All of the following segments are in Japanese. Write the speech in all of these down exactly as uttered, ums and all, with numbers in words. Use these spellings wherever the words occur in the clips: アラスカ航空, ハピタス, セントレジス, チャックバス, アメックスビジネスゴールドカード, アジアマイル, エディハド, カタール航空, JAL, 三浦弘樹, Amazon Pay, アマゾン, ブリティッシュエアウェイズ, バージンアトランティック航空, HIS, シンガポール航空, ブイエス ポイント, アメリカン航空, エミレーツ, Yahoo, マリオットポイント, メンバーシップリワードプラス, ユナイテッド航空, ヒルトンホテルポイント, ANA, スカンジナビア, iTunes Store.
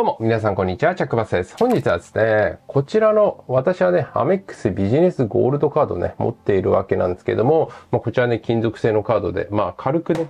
どうも、皆さんこんにちは、チャックバスです。本日はですね、こちらの、私はね、アメックスビジネスゴールドカードね、持っているわけなんですけども、まあ、こちらね、金属製のカードで、まあ、軽くね、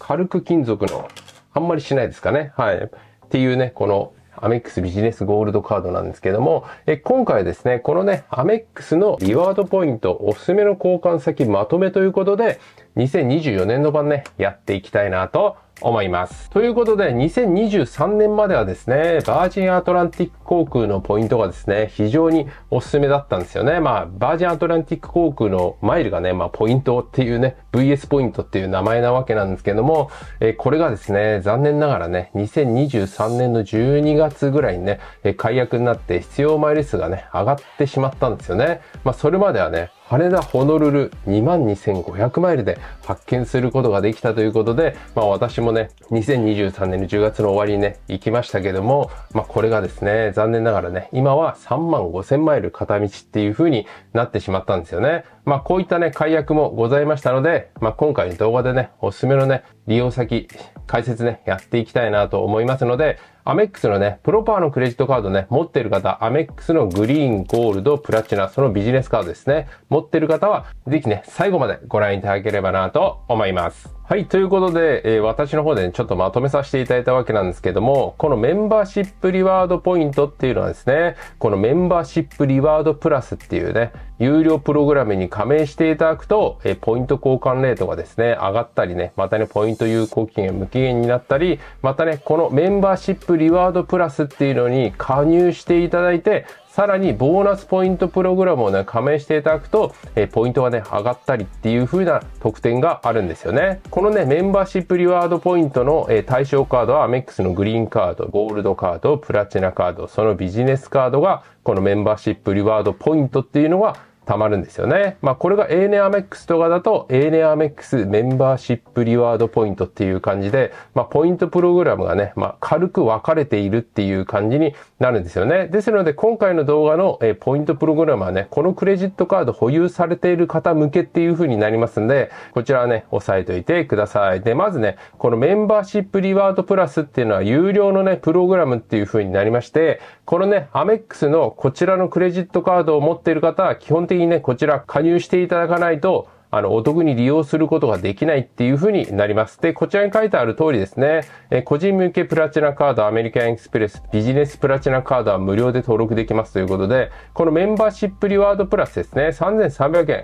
軽く金属の、あんまりしないですかね、はい。っていうね、この、アメックスビジネスゴールドカードなんですけども、え今回ですね、このね、アメックスのリワードポイント、おすすめの交換先まとめということで、にせんにじゅうよねん度版ね、やっていきたいなと思います。ということで、にせんにじゅうさんねんまではですね、バージンアトランティック航空のポイントがですね、非常におすすめだったんですよね。まあ、バージンアトランティック航空のマイルがね、まあ、ポイントっていうね、ブイエス ポイントっていう名前なわけなんですけども、えこれがですね、残念ながらね、にせんにじゅうさんねんのじゅうにがつぐらいにね、解約になって必要マイル数がね、上がってしまったんですよね。まあ、それまではね、羽田ホノルル にまんにせんごひゃく マイルで発見することができたということで、まあ私もね、にせんにじゅうさんねんのじゅうがつの終わりにね、行きましたけども、まあこれがですね、残念ながらね、今は さんまんごせん マイル片道っていう風になってしまったんですよね。まあこういったね、解約もございましたので、まあ今回の動画でね、おすすめのね、利用先、解説ね、やっていきたいなと思いますので、アメックスのね、プロパーのクレジットカードね、持っている方、アメックスのグリーン、ゴールド、プラチナ、そのビジネスカードですね。持っている方は、ぜひね、最後までご覧いただければなと思います。はい、ということで、えー、私の方でね、ちょっとまとめさせていただいたわけなんですけども、このメンバーシップリワードポイントっていうのはですね、このメンバーシップリワードプラスっていうね、有料プログラムに加盟していただくと、えー、ポイント交換レートがですね、上がったりね、またね、ポイント有効期限無期限になったり、またね、このメンバーシップリワードプラスっていうのに加入していただいて、さらにボーナスポイントプログラムをね、加盟していただくと、えポイントがね、上がったりっていう風な特典があるんですよね。このね、メンバーシップリワードポイントのえ対象カードは、アメックスのグリーンカード、ゴールドカード、プラチナカード、そのビジネスカードが、このメンバーシップリワードポイントっていうのが、たまるんですよね。まあこれが エーエヌエー アメックスとかだと エーエヌエー アメックスメンバーシップリワードポイントっていう感じで、まあポイントプログラムがね、まあ軽く分かれているっていう感じになるんですよね。ですので今回の動画のポイントプログラムはね、このクレジットカード保有されている方向けっていう風になりますんで、こちらはね、押さえておいてください。で、まずね、このメンバーシップリワードプラスっていうのは有料のね、プログラムっていう風になりまして、このね、アメックスのこちらのクレジットカードを持っている方は基本的にね、こちら加入していただかないと、あの、お得に利用することができないっていう風になります。で、こちらに書いてある通りですね、え個人向けプラチナカード、アメリカンエクスプレス、ビジネスプラチナカードは無料で登録できますということで、このメンバーシップリワードプラスですね、さんぜんさんびゃくえ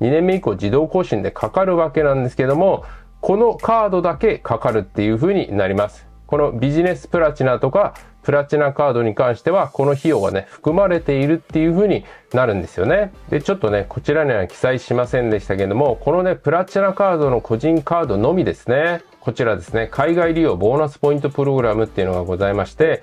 ん、にねんめ以降自動更新でかかるわけなんですけども、このカードだけかかるっていう風になります。このビジネスプラチナとか、プラチナカードに関しては、この費用がね、含まれているっていう風になるんですよね。で、ちょっとね、こちらには記載しませんでしたけども、このね、プラチナカードの個人カードのみですね。こちらですね、海外利用ボーナスポイントプログラムっていうのがございまして、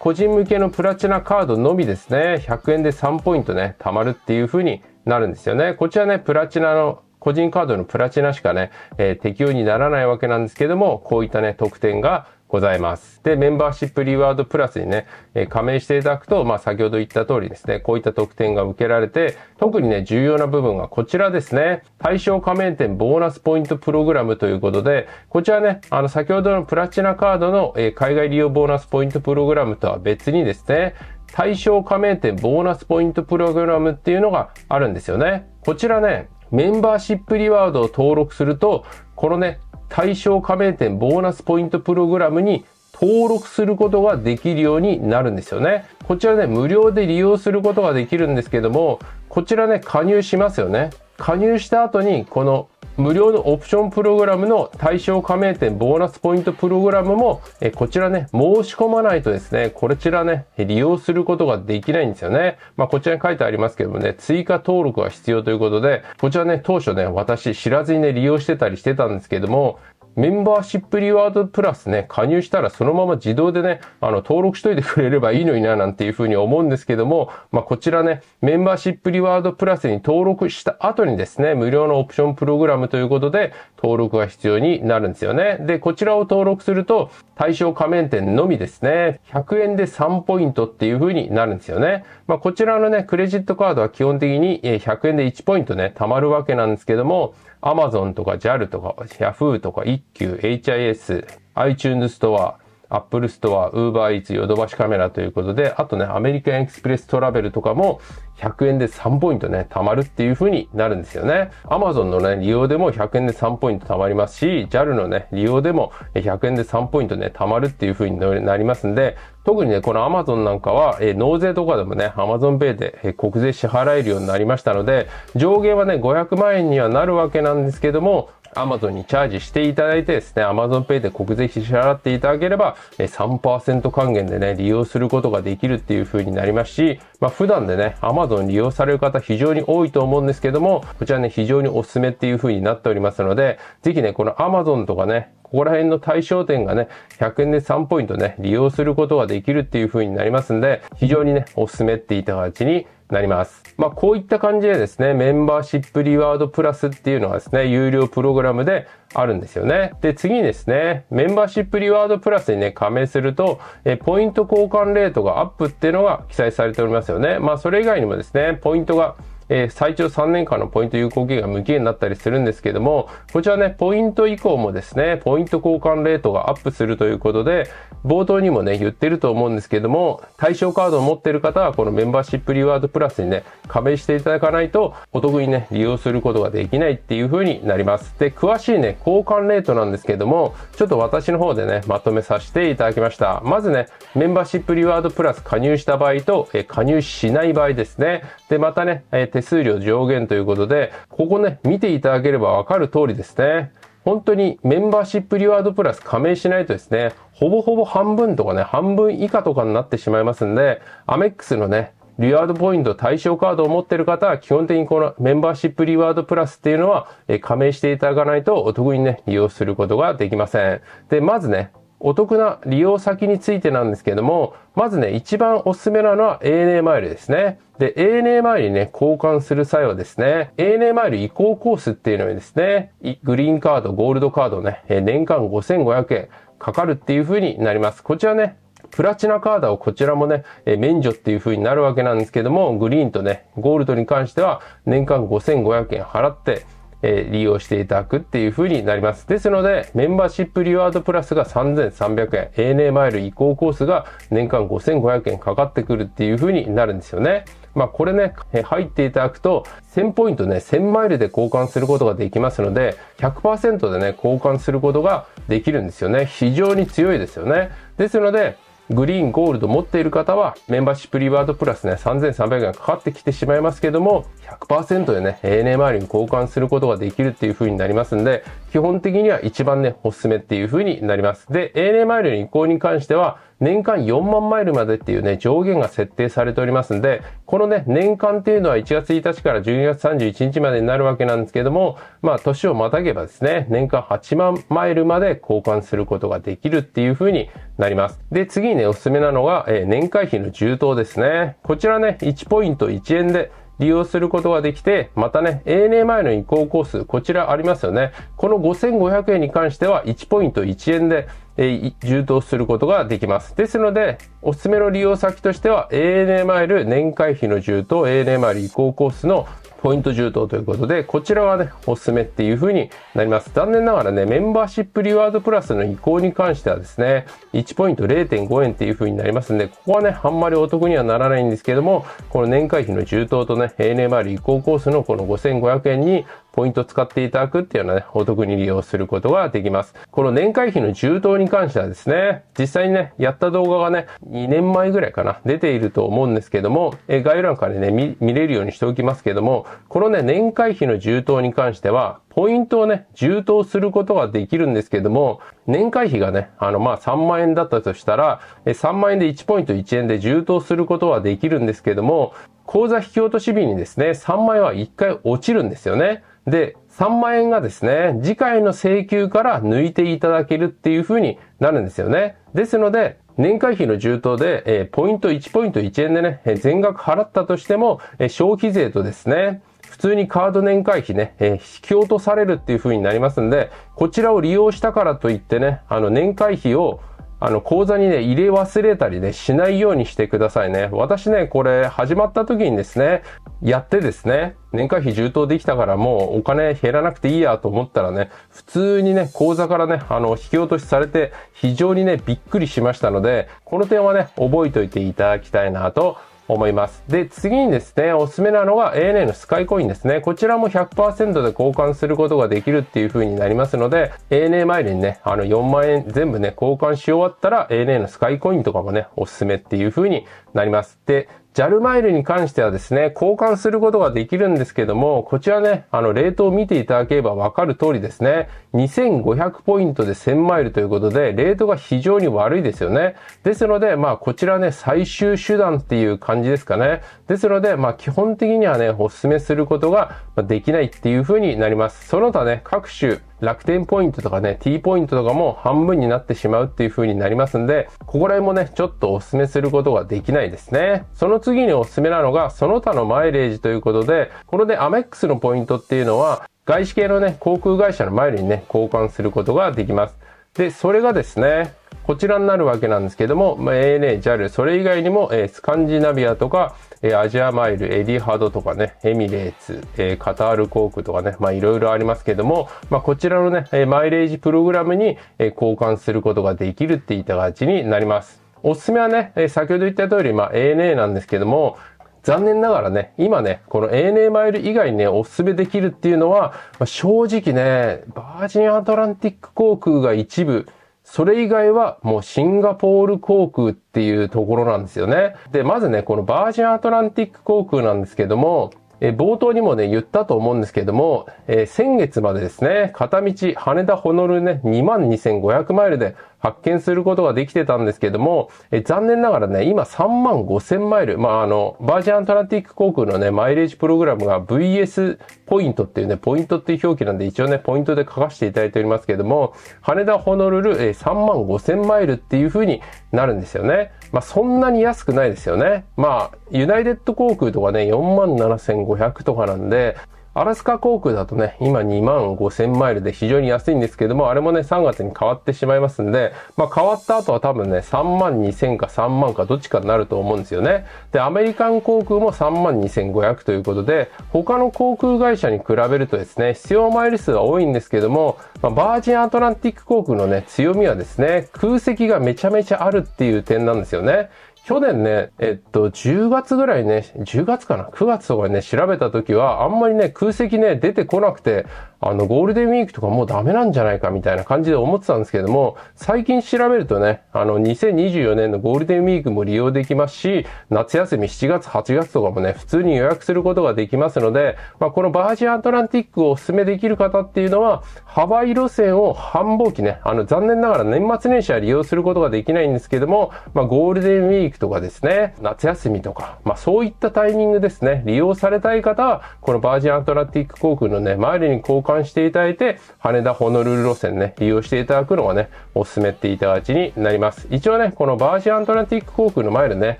個人向けのプラチナカードのみですね、ひゃくえんでさんポイントね、貯まるっていう風になるんですよね。こちらね、プラチナの個人カードのプラチナしかね、えー、適用にならないわけなんですけども、こういったね、特典がございます。で、メンバーシップリワードプラスにね、えー、加盟していただくと、まあ先ほど言った通りですね、こういった特典が受けられて、特にね、重要な部分がこちらですね、対象加盟店ボーナスポイントプログラムということで、こちらね、あの先ほどのプラチナカードの、えー、海外利用ボーナスポイントプログラムとは別にですね、対象加盟店ボーナスポイントプログラムっていうのがあるんですよね。こちらね、メンバーシップリワードを登録すると、このね、対象加盟店ボーナスポイントプログラムに登録することができるようになるんですよね。こちらね、無料で利用することができるんですけども、こちらね、加入しますよね。加入した後に、この無料のオプションプログラムの対象加盟店ボーナスポイントプログラムも、えこちらね、申し込まないとですね、こちらね、利用することができないんですよね。まあ、こちらに書いてありますけどもね、追加登録が必要ということで、こちらね、当初ね、私知らずにね、利用してたりしてたんですけども、メンバーシップリワードプラスね、加入したらそのまま自動でね、あの、登録しといてくれればいいのにな、なんていうふうに思うんですけども、まあ、こちらね、メンバーシップリワードプラスに登録した後にですね、無料のオプションプログラムということで、登録が必要になるんですよね。で、こちらを登録すると、対象加盟店のみですね、ひゃくえんでさんポイントっていうふうになるんですよね。まあ、こちらのね、クレジットカードは基本的にひゃくえんでいちポイントね、貯まるわけなんですけども、Amazon とか ジャル とか Yahoo とか イッキュー、エイチアイエス、iTunes Store、Apple Store、Uber Eats、ヨドバシカメラということで、あとね、アメリカンエクスプレストラベルとかもひゃくえんでさんポイントね、貯まるっていう風になるんですよね。Amazon のね、利用でもひゃくえんでさんポイント貯まりますし、ジャル のね、利用でもひゃくえんでさんポイントね、貯まるっていう風になりますんで、特にね、この Amazon なんかは、えー、納税とかでもね、Amazon Pay で、えー、国税支払えるようになりましたので、上限はね、ごひゃくまんえんにはなるわけなんですけども、Amazon にチャージしていただいてですね、Amazon Pay で国税費支払っていただければ、さんパーセント 還元でね、利用することができるっていう風になりますし、まあ普段でね、Amazon 利用される方非常に多いと思うんですけども、こちらね、非常におすすめっていう風になっておりますので、ぜひね、この Amazon とかね、ここら辺の対象店がね、ひゃくえんでさんポイントね、利用することができるっていう風になりますんで、非常にね、おすすめっていた形になります。まあ、こういった感じでですね、メンバーシップリワードプラスっていうのはですね、有料プログラムであるんですよね。で、次にですね、メンバーシップリワードプラスにね、加盟すると、え、ポイント交換レートがアップっていうのが記載されておりますよね。まあ、それ以外にもですね、ポイントがえー、最長さんねんかんのポイント有効期限が無期限になったりするんですけども、こちらね、ポイント以降もですね、ポイント交換レートがアップするということで、冒頭にもね、言ってると思うんですけども、対象カードを持ってる方は、このメンバーシップリワードプラスにね、加盟していただかないと、お得にね、利用することができないっていう風になります。で、詳しいね、交換レートなんですけども、ちょっと私の方でね、まとめさせていただきました。まずね、メンバーシップリワードプラス加入した場合と、えー、加入しない場合ですね。で、またね、えー手数料上限ということで、ここね、見ていただければわかる通りですね。本当にメンバーシップリワードプラス加盟しないとですね、ほぼほぼ半分とかね、半分以下とかになってしまいますんで、アメックスのね、リワードポイント対象カードを持っている方は、基本的にこのメンバーシップリワードプラスっていうのは、加盟していただかないとお得にね、利用することができません。で、まずね、お得な利用先についてなんですけども、まずね、一番おすすめなのは エーエヌエー マイルですね。で、エーエヌエー マイルにね、交換する際はですね、エーエヌエー マイル移行コースっていうのにですね、グリーンカード、ゴールドカードね、年間ごせんごひゃくえんかかるっていう風になります。こちらね、プラチナカードをこちらもね、免除っていう風になるわけなんですけども、グリーンとね、ゴールドに関しては年間ごせんごひゃくえん払って、え、利用していただくっていう風になります。ですので、メンバーシップリワードプラスがさんぜんさんびゃくえん、エーエヌエー マイル移行コースが年間ごせんごひゃくえんかかってくるっていう風になるんですよね。まあこれね、入っていただくと、せんポイントね、せんマイルで交換することができますので、ひゃくパーセント でね、交換することができるんですよね。非常に強いですよね。ですので、グリーン、ゴールド持っている方は、メンバーシップリワードプラスね、さんぜんさんびゃくえんかかってきてしまいますけども、ひゃくパーセント でね、エーエヌエー マイルに交換することができるっていう風になりますんで、基本的には一番ね、おすすめっていう風になります。で、エーエヌエー マイルの移行に関しては、年間よんまんマイルまでっていうね、上限が設定されておりますんで、このね、年間っていうのはいちがつついたちからじゅうにがつさんじゅういちにちまでになるわけなんですけども、まあ、年をまたげばですね、年間はちまんマイルまで交換することができるっていう風になります。で、次にね、おすすめなのが、えー、年会費の充当ですね。こちらね、いちポイントいちえんで、利用することができて、またね、エーエヌエー マイルの移行コース、こちらありますよね。このごせんごひゃくえんに関してはいちポイントいちえんで、え、充当することができます。ですので、おすすめの利用先としては、エーエヌエー マイル年会費の充当、エーエヌエー マイル移行コースのポイント充当ということで、こちらはね、おすすめっていう風になります。残念ながらね、メンバーシップリワードプラスの移行に関してはですね、いちポイントれいてんごえんっていう風になりますんで、ここはね、あんまりお得にはならないんですけども、この年会費の充当とね、エーエヌエー マイル移行コースのこのごせんごひゃくえんに、ポイントを使っていただくっていうのはね、お得に利用することができます。この年会費の充当に関してはですね、実際にね、やった動画がね、にねんまえぐらいかな、出ていると思うんですけども、え概要欄からね見、見れるようにしておきますけども、このね、年会費の充当に関しては、ポイントをね、充当することができるんですけども、年会費がね、あの、まあ、さんまんえんだったとしたら、さんまんえんでいちポイントいちえんで充当することはできるんですけども、口座引き落とし日にですね、さんまんえんはいっかい落ちるんですよね。で、さんまんえんがですね、次回の請求から抜いていただけるっていう風になるんですよね。ですので、年会費の充当で、えー、ポイントいちポイントいちえんでね、えー、全額払ったとしても、えー、消費税とですね、普通にカード年会費ね、えー、引き落とされるっていう風になりますんで、こちらを利用したからといってね、あの年会費を、あの、口座にね、入れ忘れたりね、しないようにしてくださいね。私ね、これ、始まった時にですね、やってですね、年会費充当できたからもうお金減らなくていいやと思ったらね、普通にね、口座からね、あの、引き落としされて、非常にね、びっくりしましたので、この点はね、覚えておいていただきたいなと思います。で、次にですね、おすすめなのが エーエヌエー のスカイコインですね。こちらも ひゃくパーセント で交換することができるっていう風になりますので、エーエヌエー マイルにね、あのよんまんえん全部ね、交換し終わったら エーエヌエー のスカイコインとかもね、おすすめっていう風になります。で、ジャル マイルに関してはですね、交換することができるんですけども、こちらね、あの、レートを見ていただければわかる通りですね、にせんごひゃくポイントでせんマイルということで、レートが非常に悪いですよね。ですので、まあ、こちらね、最終手段っていう感じですかね。ですので、まあ、基本的にはね、お勧めすることができないっていう風になります。その他ね、各種、楽天ポイントとかね、T ポイントとかも半分になってしまうっていう風になりますんで、ここら辺もね、ちょっとお勧めすることができないですね。その次にお勧めなのが、その他のマイレージということで、これでアメックスのポイントっていうのは、外資系のね、航空会社のマイルにね、交換することができます。で、それがですね、こちらになるわけなんですけども、エーエヌエー、ジャル、それ以外にも、えー、スカンジナビアとか、えー、アジアマイル、エディハドとかね、エミレーツ、えー、カタール航空とかね、まあいろいろありますけども、まあこちらのね、えー、マイレージプログラムに、えー、交換することができるっていった形になります。おすすめはね、えー、先ほど言った通り、まあ エーエヌエー なんですけども、残念ながらね、今ね、この エーエヌエー マイル以外にね、お勧めできるっていうのは、まあ、正直ね、バージンアトランティック航空が一部、それ以外はもうシンガポール航空っていうところなんですよね。で、まずね、このバージンアトランティック航空なんですけども、え冒頭にもね、言ったと思うんですけども、えー、先月までですね、片道羽田ホノルルね、にまんにせんごひゃくマイルで発券することができてたんですけども、えー、残念ながらね、今さんまんごせんマイル、まあ、あの、バージンアトランティック航空のね、マイレージプログラムが ブイエス ポイントっていうね、ポイントっていう表記なんで一応ね、ポイントで書かせていただいておりますけども、羽田ホノルル、えー、さんまんごせんマイルっていう風になるんですよね。まあ、そんなに安くないですよね。まあ、ユナイテッド航空とかね、よんまんななせんごひゃくとかなんで、アラスカ航空だとね、今にまんごせんマイルで非常に安いんですけども、あれもね、さんがつに変わってしまいますんで、まあ変わった後は多分ね、さんまんにせんかさんまんかどっちかになると思うんですよね。で、アメリカン航空もさんまんにせんごひゃくということで、他の航空会社に比べるとですね、必要マイル数は多いんですけども、まあ、バージンアトランティック航空のね、強みはですね、空席がめちゃめちゃあるっていう点なんですよね。去年ね、えっと、じゅうがつぐらいね、じゅうがつかな ?くがつとかね、調べた時は、あんまりね、空席ね、出てこなくて、あの、ゴールデンウィークとかもうダメなんじゃないかみたいな感じで思ってたんですけども、最近調べるとね、あの、にせんにじゅうよねんのゴールデンウィークも利用できますし、夏休みしちがつ、はちがつとかもね、普通に予約することができますので、まあ、このバージンアトランティックをお勧めできる方っていうのは、ハワイ路線を繁忙期ね、あの、残念ながら年末年始は利用することができないんですけども、まあ、ゴールデンウィークとかですね、夏休みとか、まあそういったタイミングですね、利用されたい方は、このバージンアトランティック航空のね、マイルに交換していただいて、羽田ホノルル路線ね、利用していただくのがね、おすすめっていただきになります。一応ね、このバージンアトランティック航空のマイルね、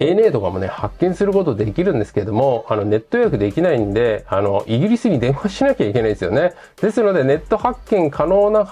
エーエヌエー とかもね、発券することできるんですけども、あの、ネット予約できないんで、あの、イギリスに電話しなきゃいけないですよね。ですので、ネット発券可能な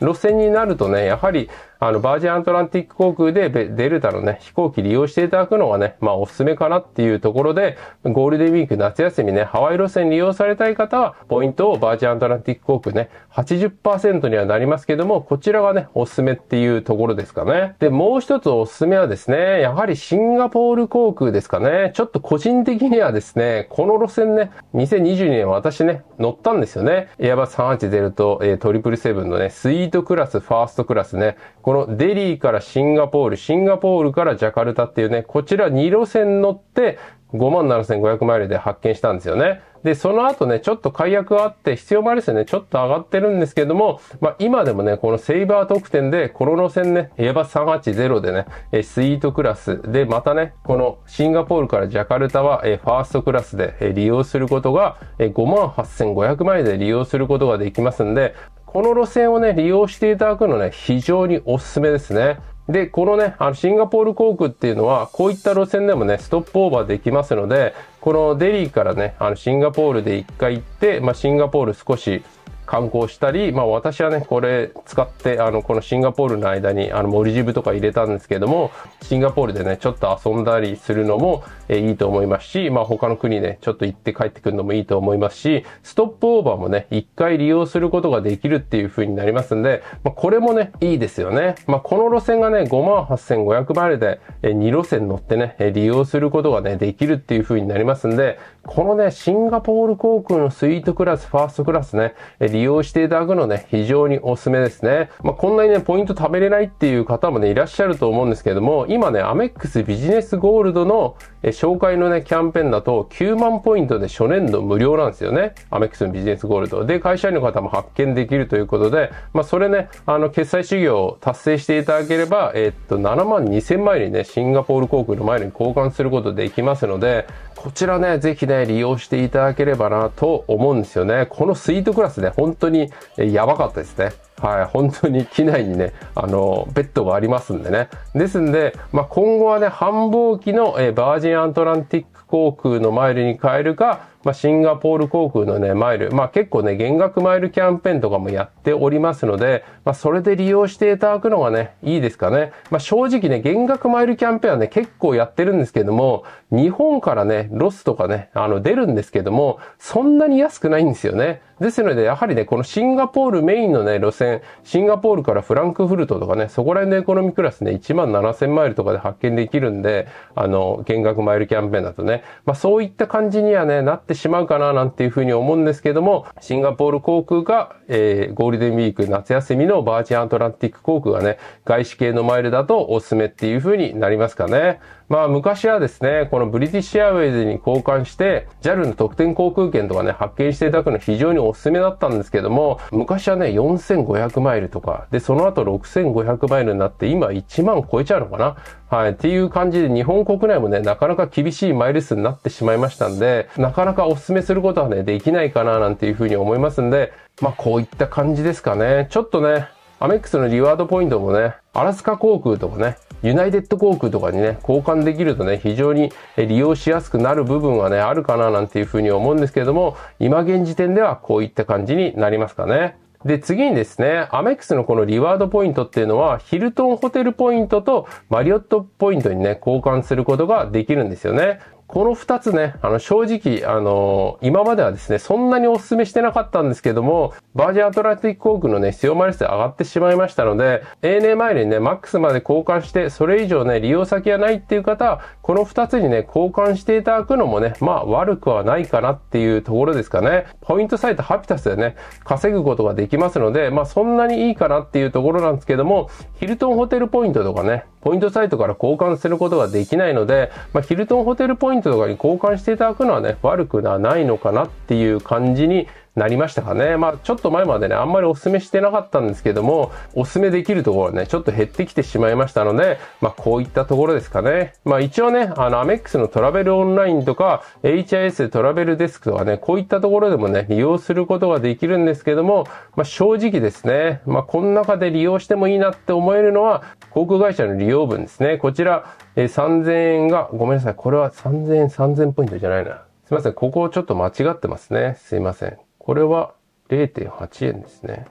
路線になるとね、やはり、あの、バージンアトランティック航空でデルタのね、飛行機利用していただくのがね、まあおすすめかなっていうところで、ゴールデンウィーク夏休みね、ハワイ路線利用されたい方は、ポイントをバージンアトランティック航空ね、はちじゅっパーセント にはなりますけども、こちらがね、おすすめっていうところですかね。で、もう一つおすすめはですね、やはりシンガポール航空ですかね。ちょっと個人的にはですね、この路線ね、にせんにじゅうにねん私ね、乗ったんですよね。エアバスさんはちゼロと、えー、なななななのね、スイートクラス、ファーストクラスね、このデリーからシンガポール、シンガポールからジャカルタっていうね、こちらにろせん乗ってごまんななせんごひゃくマイルで発券したんですよね。で、その後ね、ちょっと解約があって、必要マイル数ね、ちょっと上がってるんですけども、まあ今でもね、このセイバー特典で、この路線ね、エアバスさんはちゼロでね、スイートクラスで、またね、このシンガポールからジャカルタは、ファーストクラスで利用することが、ごまんはっせんごひゃくマイルで利用することができますんで、この路線をね、利用していただくのね、非常におすすめですね。で、このね、あの、シンガポール航空っていうのは、こういった路線でもね、ストップオーバーできますので、このデリーからね、あの、シンガポールで一回行って、まあ、シンガポール少し、観光したり、まあ私はね、これ使って、あの、このシンガポールの間に、あの、モルジブとか入れたんですけども、シンガポールでね、ちょっと遊んだりするのも、えー、いいと思いますし、まあ他の国でちょっと行って帰ってくるのもいいと思いますし、ストップオーバーもね、一回利用することができるっていう風になりますんで、まあこれもね、いいですよね。まあこの路線がね、ごまんはっせんごひゃく マイルで、えー、にろせん乗ってね、利用することがね、できるっていう風になりますんで、このね、シンガポール航空のスイートクラス、ファーストクラスね、利用していただくのね、非常におすすめですね。まあ、こんなにね、ポイント貯めれないっていう方もね、いらっしゃると思うんですけども、今ね、アメックスビジネスゴールドの紹介のね、キャンペーンだときゅうまんポイントで初年度無料なんですよね。アメックスのビジネスゴールド。で、会社員の方も発見できるということで、まあ、それね、あの、決済修行を達成していただければ、えー、っと、ななまんにせんマイルにね、シンガポール航空のマイルに交換することできますので、こちらね、ぜひね、利用していただければなと思うんですよね。このスイートクラスね、本当にやばかったですね。はい、本当に機内にね、あの、ベッドがありますんでね。ですんで、まあ、今後はね、繁忙期のえバージンアトランティック航空のマイルに変えるか、まあ、シンガポール航空のね、マイル。まあ、結構ね、減額マイルキャンペーンとかもやっておりますので、まあ、それで利用していただくのがね、いいですかね。まあ、正直ね、減額マイルキャンペーンはね、結構やってるんですけども、日本からね、ロスとかね、あの、出るんですけども、そんなに安くないんですよね。ですので、やはりね、このシンガポールメインのね、路線、シンガポールからフランクフルトとかね、そこら辺のエコノミークラスね、いちまんななせんマイルとかで発見できるんで、あの、減額マイルキャンペーンだとね、まあ、そういった感じにはね、なってしまうかななんていうふうに思うんですけども、シンガポール航空が、えー、ゴールデンウィーク夏休みのバージンアトランティック航空がね、外資系のマイルだとおすすめっていうふうになりますかね。まあ昔はですね、このブリティッシュエアウェイズに交換して、ジャル の特典航空券とかね、発見していただくの非常におすすめだったんですけども、昔はね、よんせんごひゃくマイルとか、で、その後ろくせんごひゃくマイルになって、今いちまん超えちゃうのかな?はい、っていう感じで日本国内もね、なかなか厳しいマイル数になってしまいましたんで、なかなかおすすめすることはね、できないかななんていうふうに思いますんで、まあこういった感じですかね。ちょっとね、アメックスのリワードポイントもね、アラスカ航空とかね、ユナイテッド航空とかにね、交換できるとね、非常に利用しやすくなる部分はね、あるかななんていうふうに思うんですけども、今現時点ではこういった感じになりますかね。で、次にですね、アメックスのこのリワードポイントっていうのは、ヒルトンホテルポイントとマリオットポイントにね、交換することができるんですよね。この二つね、あの、正直、あのー、今まではですね、そんなにお勧めしてなかったんですけども、バージンアトランティック航空のね、必要マイル数上がってしまいましたので、エーエヌエー マイルにね、マックスまで交換して、それ以上ね、利用先がないっていう方は、この二つにね、交換していただくのもね、まあ、悪くはないかなっていうところですかね。ポイントサイトハピタスでね、稼ぐことができますので、まあ、そんなにいいかなっていうところなんですけども、ヒルトンホテルポイントとかね、ポイントサイトから交換することができないので、まあ、ヒルトンホテルポイントとかに交換していただくのはね、悪くはないのかなっていう感じになりましたかね。まあ、ちょっと前までね、あんまりお勧めしてなかったんですけども、お勧めできるところね、ちょっと減ってきてしまいましたので、まあ、こういったところですかね。まあ、一応ね、あの、アメックスのトラベルオンラインとか、エイチアイエス トラベルデスクとかね、こういったところでもね、利用することができるんですけども、まあ、正直ですね、まあ、この中で利用してもいいなって思えるのは、航空会社の利用分ですね。こちら、えー、さんぜんえんが、ごめんなさい、これはさんぜんえん、さんぜんポイントじゃないな。すいません、ここちょっと間違ってますね。すいません。これは れいてんはちえんですね。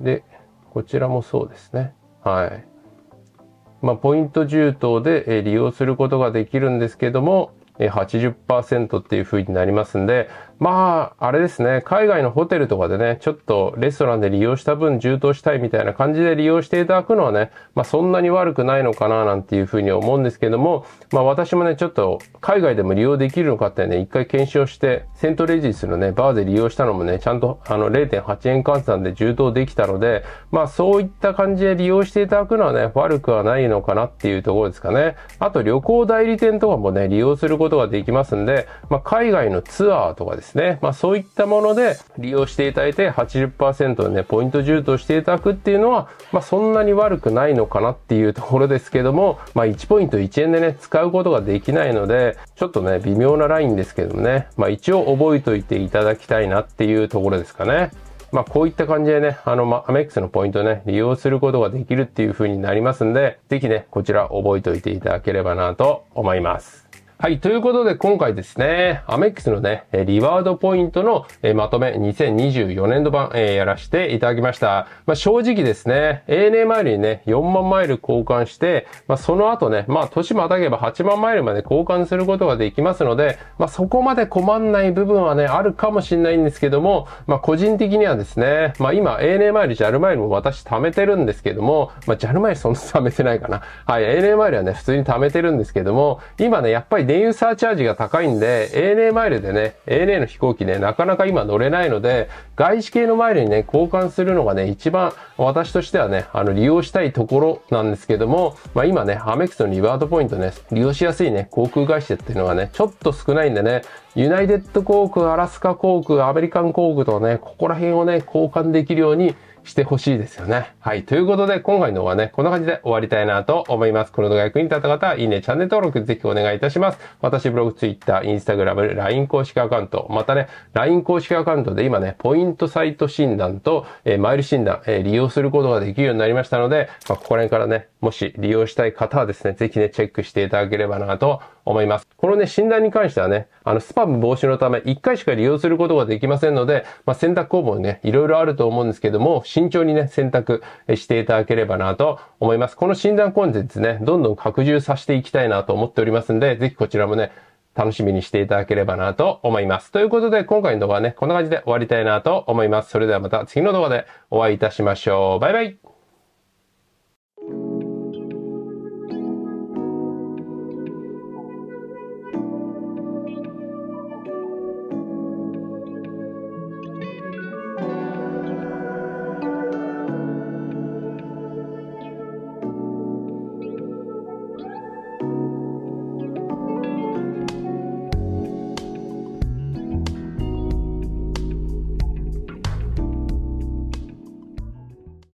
で、こちらもそうですね。はい。まあ、ポイント充当で利用することができるんですけども、はちじゅっパーセント っていう風になりますんで、まあ、あれですね、海外のホテルとかでね、ちょっとレストランで利用した分充当したいみたいな感じで利用していただくのはね、まあそんなに悪くないのかななんていう風に思うんですけども、まあ私もね、ちょっと海外でも利用できるのかってね、一回検証して、セントレジスのね、バーで利用したのもね、ちゃんとあの れいてんはちえん換算で充当できたので、まあそういった感じで利用していただくのはね、悪くはないのかなっていうところですかね。あと旅行代理店とかもね、利用することができますんで、まあ海外のツアーとかですね、まあそういったもので利用していただいて はちじゅっパーセント でね、ポイント充当していただくっていうのは、まあそんなに悪くないのかなっていうところですけども、まあいちポイントいちえんでね、使うことができないので、ちょっとね、微妙なラインですけどもね、まあ一応覚えといていただきたいなっていうところですかね。まあこういった感じでね、あの、ま、アメックスのポイントね、利用することができるっていう風になりますんで、ぜひね、こちら覚えておいていただければなと思います。はい。ということで、今回ですね、アメックスのね、リワードポイントのまとめにせんにじゅうよねんど版やらせていただきました。まあ、正直ですね、エーエヌエー マイルにね、よんまんマイル交換して、まあ、その後ね、まあ、年またげばはちまんマイルまで交換することができますので、まあ、そこまで困んない部分はね、あるかもしれないんですけども、まあ、個人的にはですね、まあ、今 エーエヌエー マイル、ジャル マイルも私貯めてるんですけども、まあ、ジャル マイルそんな貯めてないかな。はい。エーエヌエー マイルはね、普通に貯めてるんですけども、今ね、やっぱり燃油サーチャージが高いんで、エーエヌエー マイルでね、エーエヌエー の飛行機ね、なかなか今乗れないので、外資系のマイルにね、交換するのがね、一番私としてはね、あの、利用したいところなんですけども、まあ今ね、アメックスのリワードポイントね、利用しやすいね、航空会社っていうのがね、ちょっと少ないんでね、ユナイテッド航空、アラスカ航空、アメリカン航空とね、ここら辺をね、交換できるようにしてほしいですよね。はい。ということで、今回の動画はね、こんな感じで終わりたいなと思います。この動画役に立った方は、いいね、チャンネル登録、ぜひお願いいたします。私、ブログ、ツイッター、インスタグラム、ライン 公式アカウント、またね、ライン 公式アカウントで今ね、ポイントサイト診断と、えー、マイル診断、えー、利用することができるようになりましたので、まあ、ここら辺からね、もし利用したい方はですね、ぜひね、チェックしていただければなと思います。このね、診断に関してはね、あの、スパム防止のため、いっかいしか利用することができませんので、まあ、選択項目ね、いろいろあると思うんですけども、慎重にね、選択していただければなと思います。この診断コンテンツね、どんどん拡充させていきたいなと思っておりますんで、ぜひこちらもね、楽しみにしていただければなと思います。ということで、今回の動画はね、こんな感じで終わりたいなと思います。それではまた次の動画でお会いいたしましょう。バイバイ。